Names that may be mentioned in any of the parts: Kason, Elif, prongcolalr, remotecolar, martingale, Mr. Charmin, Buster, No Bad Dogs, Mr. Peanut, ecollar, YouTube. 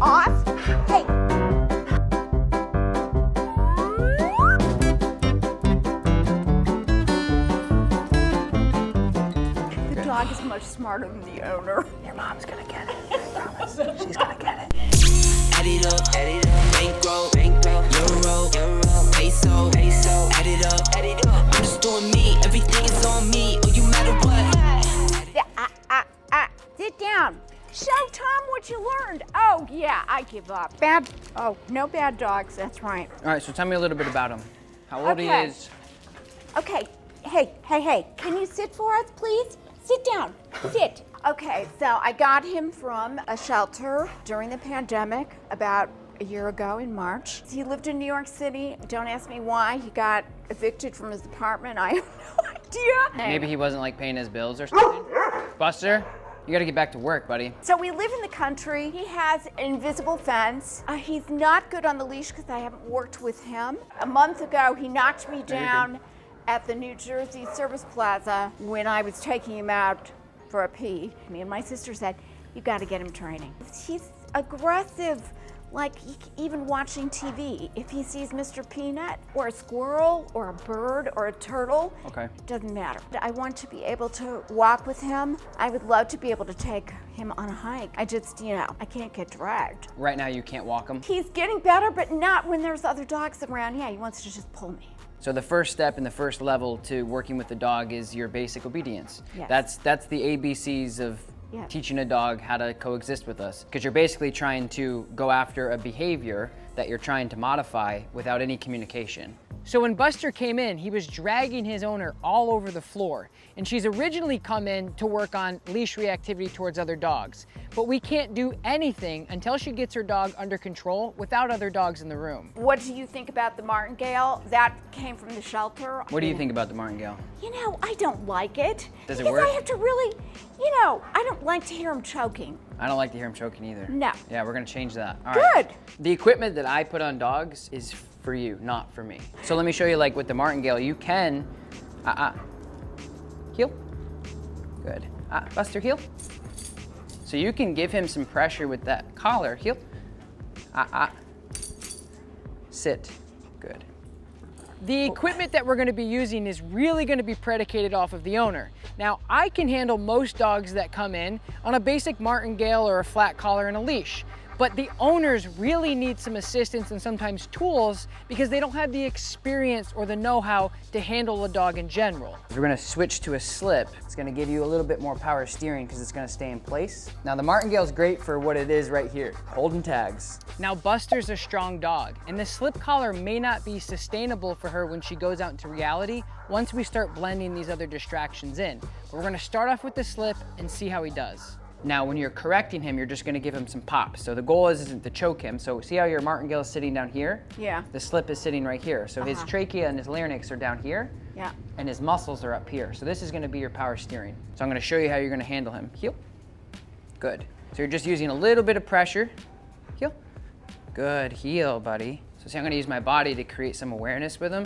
off. Hey. The dog is much smarter than the owner. Your mom's gonna get it. I promise. She's gonna get it. Add it up, add it up. Bankroll, bankroll. Euro, euro. Peso, peso. Add it up, add it up. I'm just doing me. Everything is on me. Oh, you matter what? Yeah, sit down. Show Tom what you learned. Oh, yeah, I give up. Bad, oh, no bad dogs, that's right. All right, so tell me a little bit about him. How old he is. Okay, hey, can you sit for us, please? Sit down, sit. Okay, so I got him from a shelter during the pandemic about a year ago in March. He lived in New York City. Don't ask me why. He got evicted from his apartment. I have no idea. Maybe he wasn't like paying his bills or something. Buster? You gotta get back to work, buddy. So we live in the country. He has an invisible fence. He's not good on the leash because I haven't worked with him. A month ago, he knocked me down at the New Jersey Service Plaza when I was taking him out for a pee. Me and my sister said, you gotta get him training. He's aggressive, like even watching TV. If he sees Mr. Peanut or a squirrel or a bird or a turtle, it doesn't matter. I want to be able to walk with him. I would love to be able to take him on a hike. I just, you know, I can't get dragged. Right now you can't walk him? He's getting better, but not when there's other dogs around. Yeah, he wants to just pull me. So the first step and the first level to working with the dog is your basic obedience. Yes. That's the ABCs of teaching a dog how to coexist with us. Because you're basically trying to go after a behavior that you're trying to modify without any communication. So when Buster came in, he was dragging his owner all over the floor. And she's originally come in to work on leash reactivity towards other dogs. But we can't do anything until she gets her dog under control without other dogs in the room. What do you think about the martingale? That came from the shelter. What do you think about the martingale? You know, I don't like it. Does it work? Because I have to really, you know, I don't like to hear him choking. I don't like to hear him choking either. No. Yeah, we're gonna change that. All right. Good. The equipment that I put on dogs is for you, not for me. So let me show you, like with the martingale, you can, heel, good, Buster, heel. So you can give him some pressure with that collar, heel, sit, good. The equipment that we're gonna be using is really gonna be predicated off of the owner. Now, I can handle most dogs that come in on a basic martingale or a flat collar and a leash. But the owners really need some assistance and sometimes tools because they don't have the experience or the know-how to handle a dog in general. We're gonna switch to a slip. It's gonna give you a little bit more power steering because it's gonna stay in place. Now the martingale's great for what it is right here, holding tags. Now Buster's a strong dog and the slip collar may not be sustainable for her when she goes out into reality once we start blending these other distractions in. But we're gonna start off with the slip and see how he does. Now, when you're correcting him, you're just gonna give him some pops. So the goal isn't to choke him. So see how your martingale is sitting down here? Yeah. The slip is sitting right here. So his trachea and his larynx are down here. Yeah. And his muscles are up here. So this is gonna be your power steering. So I'm gonna show you how you're gonna handle him. Heel, good. So you're just using a little bit of pressure. Heel, good, heel, buddy. So see, I'm gonna use my body to create some awareness with him.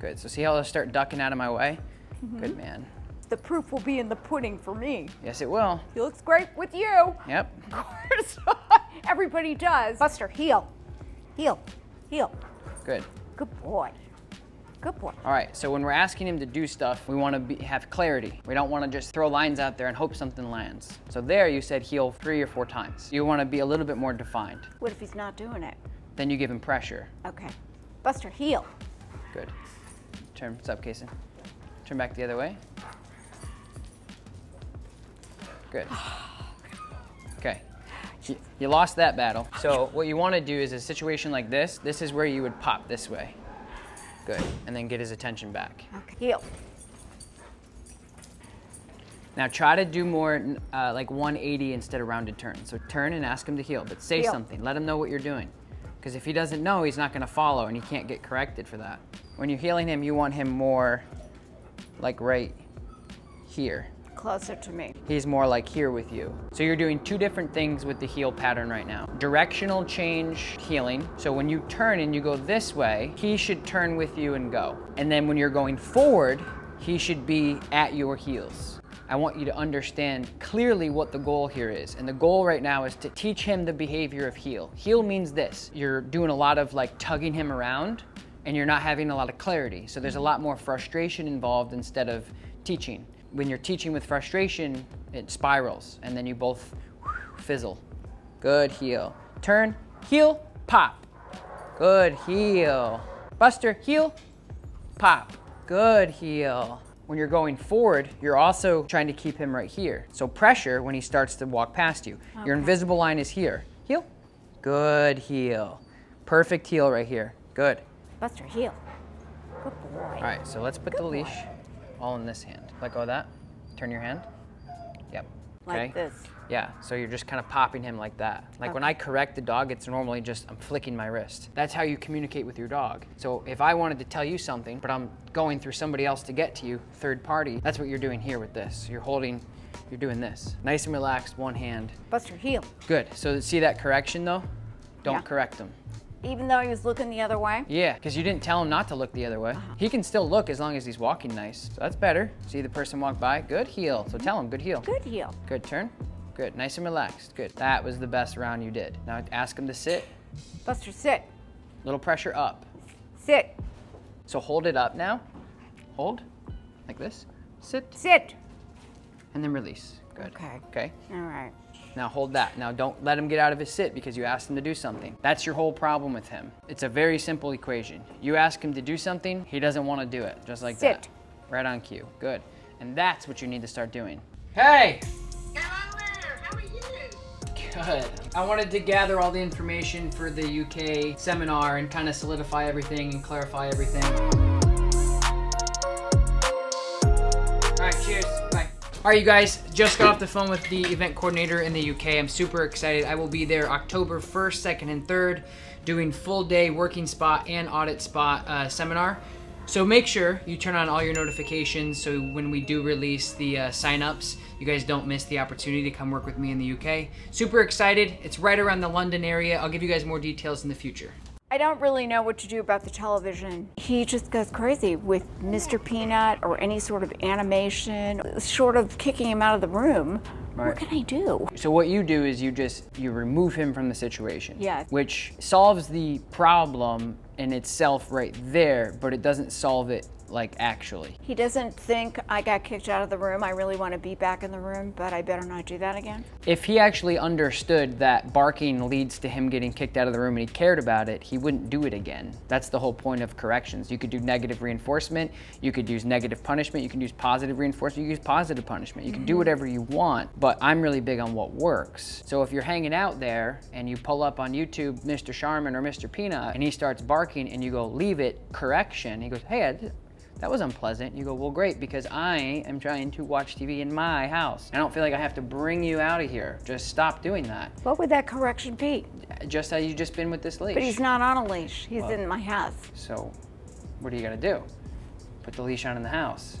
Good, so see how they'll start ducking out of my way? Good man. The proof will be in the pudding for me. Yes, it will. He looks great with you. Yep. Of course. Everybody does. Buster, heel. Heel. Heel. Good. Good boy. Good boy. All right, so when we're asking him to do stuff, we want to have clarity. We don't want to just throw lines out there and hope something lands. So there you said heel 3 or 4 times. You want to be a little bit more defined. What if he's not doing it? Then you give him pressure. Okay. Buster, heel. Good. Turn. What's up, Kason? Turn back the other way. Good. Okay. You lost that battle. So what you want to do is a situation like this. This is where you would pop this way. Good. And then get his attention back. Okay. Heel. Now try to do more like 180 instead of rounded turns. So turn and ask him to heel, but say something. Let him know what you're doing. Because if he doesn't know, he's not going to follow and he can't get corrected for that. When you're healing him, you want him more like right here. Closer to me. He's more like here with you. So you're doing 2 different things with the heel pattern right now. Directional change healing. So when you turn and you go this way, he should turn with you and go. And then when you're going forward, he should be at your heels. I want you to understand clearly what the goal here is. And the goal right now is to teach him the behavior of heel. Heel means this: you're doing a lot of like tugging him around and you're not having a lot of clarity. So there's a lot more frustration involved instead of teaching. When you're teaching with frustration, it spirals and then you both fizzle. Good heel. Turn, heel, pop. Good heel. Buster, heel, pop. Good heel. When you're going forward, you're also trying to keep him right here. So pressure when he starts to walk past you. Okay. Your invisible line is here. Heel, good heel. Perfect heel right here, good. Buster, heel, good boy. All right, so let's put the leash all in this hand. Let go of that, turn your hand, yep. Okay. Like this. Yeah, so you're just kind of popping him like that. Like when I correct the dog, it's normally just, I'm flicking my wrist. That's how you communicate with your dog. So if I wanted to tell you something, but I'm going through somebody else to get to you, third party, that's what you're doing here with this. You're holding, you're doing this. Nice and relaxed, one hand. Buster, heel. Good, so see that correction though? Don't correct them. Even though he was looking the other way? Yeah, because you didn't tell him not to look the other way. He can still look as long as he's walking nice. So that's better. See the person walk by? Good heel. So tell him, good heel. Good heel. Good turn. Good. Nice and relaxed. Good. That was the best round you did. Now ask him to sit. Buster, sit. Little pressure up. Sit. So hold it up now. Hold. Like this. Sit. Sit. And then release. Good. Okay. Okay. All right. Now hold that. Now don't let him get out of his sit because you asked him to do something. That's your whole problem with him. It's a very simple equation. You ask him to do something, he doesn't want to do it. Just like that. Right on cue. Good. And that's what you need to start doing. Hey! Hello there. How are you? Good. I wanted to gather all the information for the UK seminar and kind of solidify everything and clarify everything. All right, cheers. All right, you guys, just got off the phone with the event coordinator in the UK. I'm super excited. I will be there October 1st, 2nd, and 3rd doing full day working spot and audit spot seminar. So make sure you turn on all your notifications so when we do release the signups, you guys don't miss the opportunity to come work with me in the UK. Super excited. It's right around the London area. I'll give you guys more details in the future. I don't really know what to do about the television. He just goes crazy with Mr. Peanut or any sort of animation, short of kicking him out of the room. Right. What can I do? So what you do is you remove him from the situation. Yes. Which solves the problem in itself right there, but it doesn't solve it like actually. He doesn't think I got kicked out of the room. I really want to be back in the room, but I better not do that again. If he actually understood that barking leads to him getting kicked out of the room and he cared about it, he wouldn't do it again. That's the whole point of corrections. You could do negative reinforcement, you could use negative punishment, you can use positive reinforcement, you could use positive punishment. You can do whatever you want, but I'm really big on what works. So if you're hanging out there and you pull up on YouTube Mr. Charmin or Mr. Peanut and he starts barking and you go, leave it, correction, he goes, hey, that was unpleasant. You go, well, great, because I am trying to watch TV in my house. I don't feel like I have to bring you out of here. Just stop doing that. What would that correction be? Just how you just been with this leash. But he's not on a leash. He's in my house. So what are you going to do? Put the leash on in the house.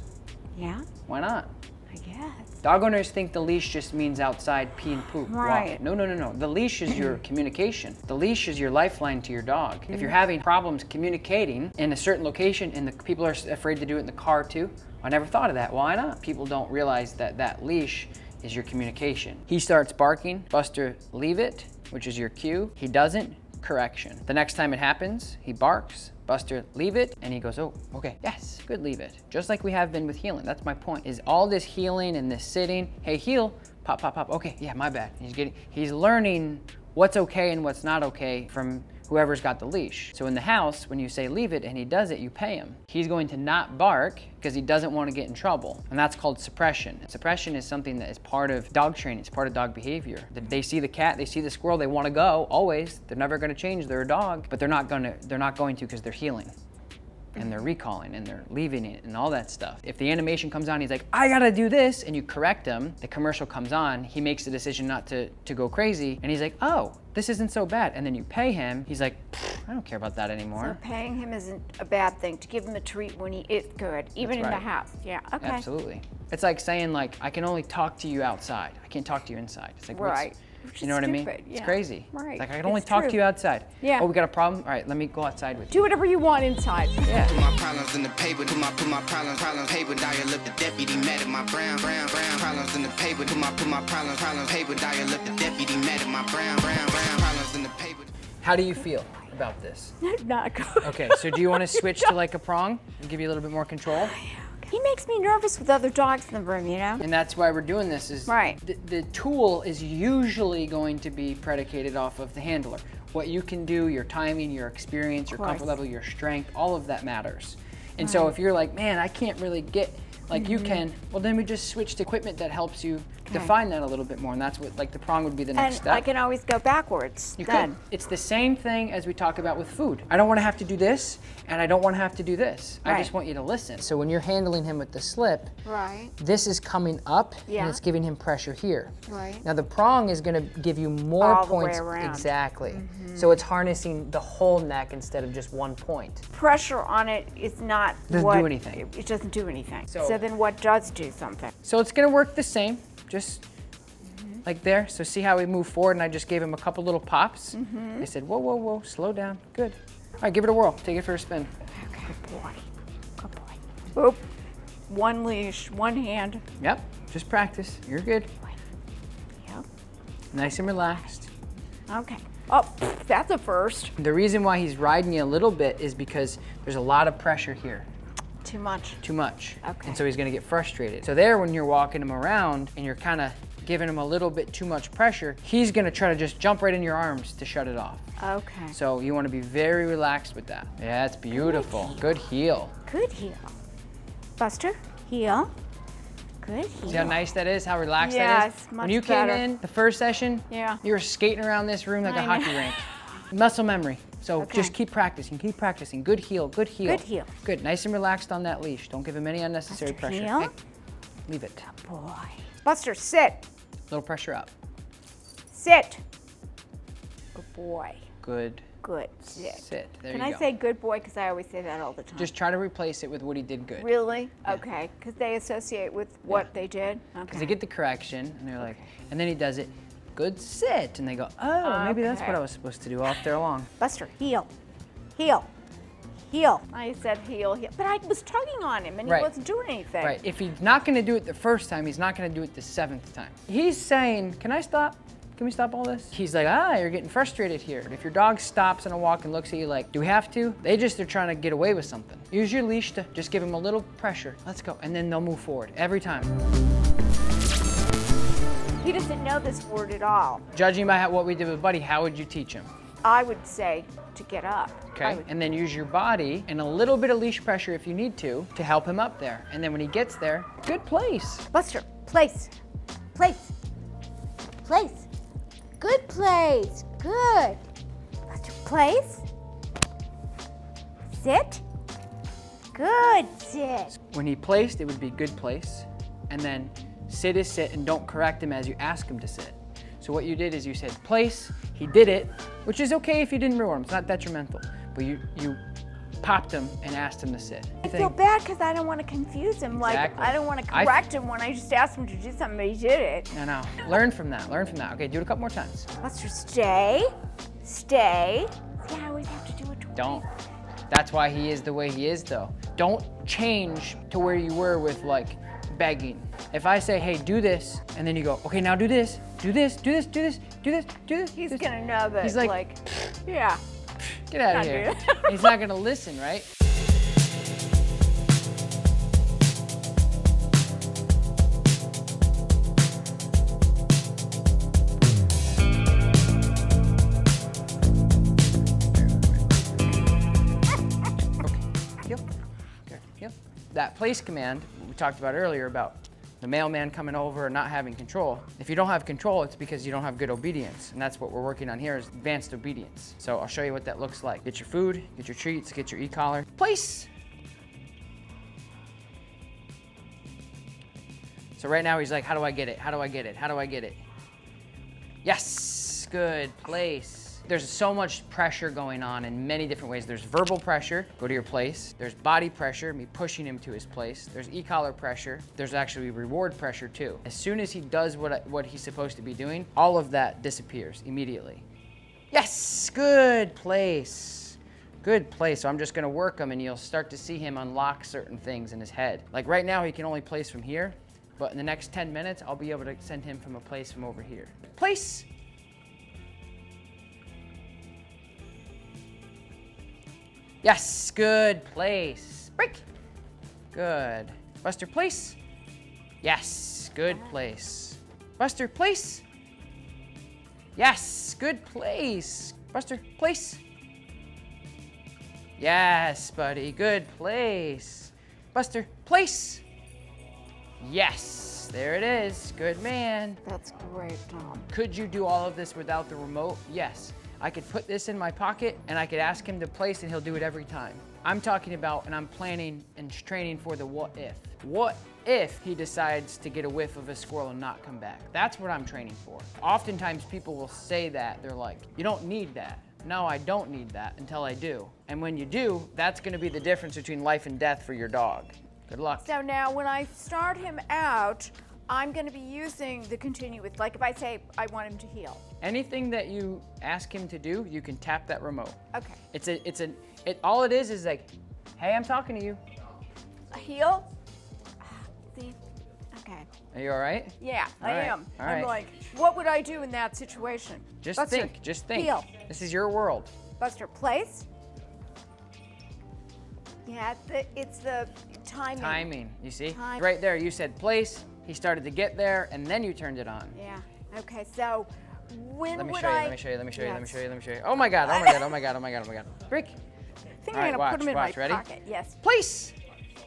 Yeah? Why not? I guess. Dog owners think the leash just means outside pee and poop. Right. Walk. No, no, no, no. The leash is your communication. The leash is your lifeline to your dog. Mm. If you're having problems communicating in a certain location and the people are afraid to do it in the car too, I never thought of that. Why not? People don't realize that that leash is your communication. He starts barking. Buster, leave it, which is your cue. He doesn't. Correction. The next time it happens, he barks. Buster, leave it, and he goes, oh, okay, yes, good, leave it. Just like we have been with healing. That's my point, is all this healing and this sitting, hey, heel, pop, pop, pop, okay, yeah, my bad. He's learning what's okay and what's not okay from whoever's got the leash. So in the house, when you say leave it and he does it, you pay him. He's going to not bark because he doesn't want to get in trouble. And that's called suppression. Suppression is something that is part of dog training. It's part of dog behavior. They see the cat, they see the squirrel, they want to go always. They're never going to change. They're a dog, but they're not going to because they're healing. And they're recalling and they're leaving it and all that stuff. If the animation comes on, he's like, I gotta do this, and you correct him, the commercial comes on, he makes the decision not to go crazy, and he's like, oh, this isn't so bad, and then you pay him, he's like, pfft. I don't care about that anymore. So paying him isn't a bad thing, to give him a treat when he is good, even in the house. Yeah, okay. Absolutely. It's like saying, like, I can only talk to you outside. I can't talk to you inside. It's like, you know what I mean? Yeah. It's crazy. Right. It's like, I can only talk to you outside. Yeah. Oh, we got a problem? All right, let me go outside with you. Do whatever you want inside. Yeah. Put my problems in the paper. Put my problems paper. Dial up the deputy. Mad at my brown problems in the paper. Put my problems paper. Dial up the deputy. Mad at my brown problems in the paper. How do you feel about this? Not good. Okay, so do you want to switch to like a prong and give you a little bit more control? He makes me nervous with other dogs in the room, you know? And that's why we're doing this, is the tool is usually going to be predicated off of the handler. What you can do, your timing, your experience, your comfort level, your strength, all of that matters. And so if you're like, man, I can't really get, like you can, well then we just switch to equipment that helps you define that a little bit more, and that's what, like the prong would be the next step. I can always go backwards then. It's the same thing as we talk about with food. I don't wanna have to do this, and I don't wanna have to do this. I just want you to listen. So when you're handling him with the slip, this is coming up and it's giving him pressure here. Now the prong is gonna give you more points. All the way around. Exactly. So it's harnessing the whole neck instead of just one point. Pressure on it is not doesn't do anything. It doesn't do anything. So then what does do something? So it's gonna work the same. Just like there, so see how we move forward, and I just gave him a couple little pops. I said, whoa, whoa, whoa, slow down, good. All right, give it a whirl, take it for a spin. Okay. Good boy, good boy. Oop, one leash, one hand. Yep, just practice, you're good. Yep. Nice and relaxed. Okay, oh, that's a first. The reason why he's riding you a little bit is because there's a lot of pressure here. Too much. Too much. Okay. And so he's gonna get frustrated. So there, when you're walking him around and you're kinda giving him a little bit too much pressure, he's gonna try to just jump right in your arms to shut it off. Okay. So you wanna be very relaxed with that. Yeah, it's beautiful. Good heel. Good heel. Good heel. Buster, heel. Good heel. See how nice that is, how relaxed that is? Yes, much better. When you came in, the first session, you were skating around this room like a hockey rink. Muscle memory. So just keep practicing, keep practicing. Good heel, good heel. Good heel. Good, nice and relaxed on that leash. Don't give him any unnecessary pressure. Hey, leave it. Good boy. Buster, sit. Little pressure up. Sit. Good boy. Good. Good. Sit. There you go. Can I say good boy? Because I always say that all the time. Just try to replace it with what he did good. Really? Yeah. Okay. Because they associate with what they did. Okay. Because they get the correction and they're like, and then he does it. Good sit, and they go, oh, maybe that's what I was supposed to do all day long. Buster, heel, heel, heel. I said heel, heel, but I was tugging on him and he wasn't doing anything. Right, if he's not gonna do it the first time, he's not gonna do it the seventh time. He's saying, can I stop? Can we stop all this? He's like, ah, you're getting frustrated here. If your dog stops on a walk and looks at you like, do we have to? They're trying to get away with something. Use your leash to just give him a little pressure. Let's go, and then they'll move forward every time. He doesn't know this word at all. Judging by what we did with Buddy, how would you teach him? I would say to get up. Okay, and then use your body and a little bit of leash pressure if you need to help him up there. And then when he gets there, good place. Buster, place, place, place. Good place, good. Buster, place. Sit, good sit. When he placed, it would be good place, and then sit is sit, and don't correct him as you ask him to sit. So what you did is you said place, he did it, which is okay if you didn't reward him, it's not detrimental, but you popped him and asked him to sit. I feel bad because I don't want to confuse him, like I don't want to correct him when I just asked him to do something, but he did it. I know, learn from that, learn from that. Okay, do it a couple more times. Let's just stay, stay. Yeah, I always have to do it twice. Don't, that's why he is the way he is though. Don't change to where you were with like begging. If I say, hey, do this, and then you go, okay, now do this, do this, do this, do this, do this, do this. He's gonna know that. He's like yeah. Get out of here. He's not gonna listen, right? Okay. Yep. Good. Yep. That place command we talked about earlier about the mailman coming over and not having control. If you don't have control, it's because you don't have good obedience. And that's what we're working on here is advanced obedience. So I'll show you what that looks like. Get your food, get your treats, get your e-collar. Place! So right now he's like, how do I get it? How do I get it? How do I get it? Yes, good, place. There's so much pressure going on in many different ways. There's verbal pressure, go to your place. There's body pressure, me pushing him to his place. There's e-collar pressure. There's actually reward pressure too. As soon as he does what he's supposed to be doing, all of that disappears immediately. Yes, good place. Good place, so I'm just gonna work him and you'll start to see him unlock certain things in his head. Like right now, he can only place from here, but in the next 10 minutes, I'll be able to send him from a place from over here. Place! Yes, good place. Break! Good. Buster, place! Yes, good place. Buster, place! Yes, good place. Buster, place! Yes, buddy, good place. Buster, place. Yes, there it is, good man. That's great, Tom. Could you do all of this without the remote? Yes, I could put this in my pocket and I could ask him to place and he'll do it every time. I'm talking about, and I'm planning and training for the what if. What if he decides to get a whiff of a squirrel and not come back? That's what I'm training for. Oftentimes people will say that, they're like, you don't need that. No, I don't need that until I do. And when you do, that's gonna be the difference between life and death for your dog. Good luck. So now when I start him out, I'm gonna be using the continue with, like if I say I want him to heal. Anything that you ask him to do, you can tap that remote. Okay. All it is like, hey, I'm talking to you. A heal? Okay. Are you all right? Yeah, I am. All right. I'm like, what would I do in that situation? Just think. Heal. This is your world. Buster, place? Yeah, it's the timing. Timing, you see? Right there, you said place, he started to get there, and then you turned it on. Yeah, okay, so when would I... Let me show you. Oh my God, oh my God, oh my God, oh my God, oh my God. Rick. I think I'm gonna put him in my pocket. Yes. Place!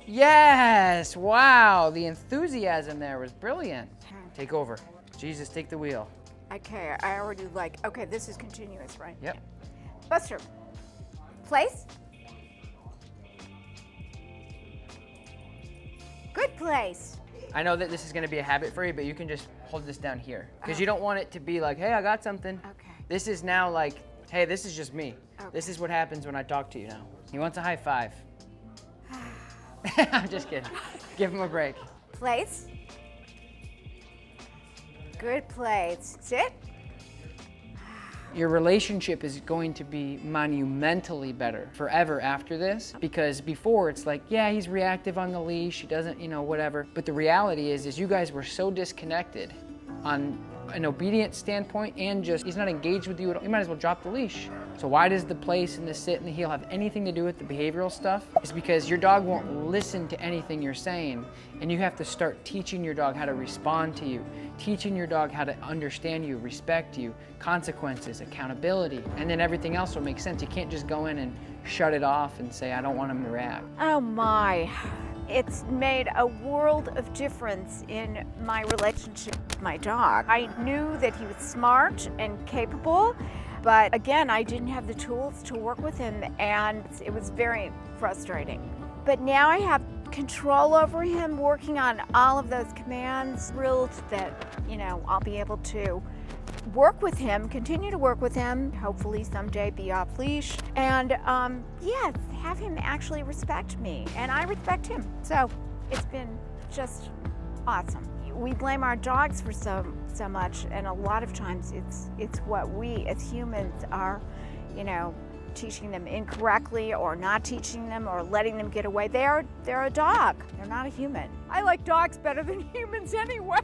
Yes, wow, the enthusiasm there was brilliant. Take over. Jesus, take the wheel. Okay, I already okay, this is continuous, right? Yep. Buster, place? Good place. I know that this is gonna be a habit for you, but you can just hold this down here. Because you don't want it to be like, hey, I got something. Okay. This is now like, hey, this is just me. Okay. This is what happens when I talk to you now. He wants a high five. I'm just kidding. Give him a break. Place. Good place. Sit. Your relationship is going to be monumentally better forever after this, because before it's like, yeah, he's reactive on the leash, he doesn't, you know, whatever. But the reality is you guys were so disconnected on an obedience standpoint, and just, he's not engaged with you at all. You might as well drop the leash. So why does the place and the sit and the heel have anything to do with the behavioral stuff? It's because your dog won't listen to anything you're saying, and you have to start teaching your dog how to respond to you, teaching your dog how to understand you, respect you, consequences, accountability, and then everything else will make sense. You can't just go in and shut it off and say, I don't want him to react. Oh my. It's made a world of difference in my relationship with my dog. I knew that he was smart and capable, but again, I didn't have the tools to work with him, and it was very frustrating. But now I have control over him, working on all of those commands. Thrilled that, you know, I'll be able to work with him, continue to work with him, hopefully someday be off leash, and yeah, have him actually respect me, and I respect him. So it's been just awesome. We blame our dogs for so much, and a lot of times it's what we as humans are, you know, teaching them incorrectly, or not teaching them, or letting them get away. They're a dog, they're not a human. I like dogs better than humans anyway.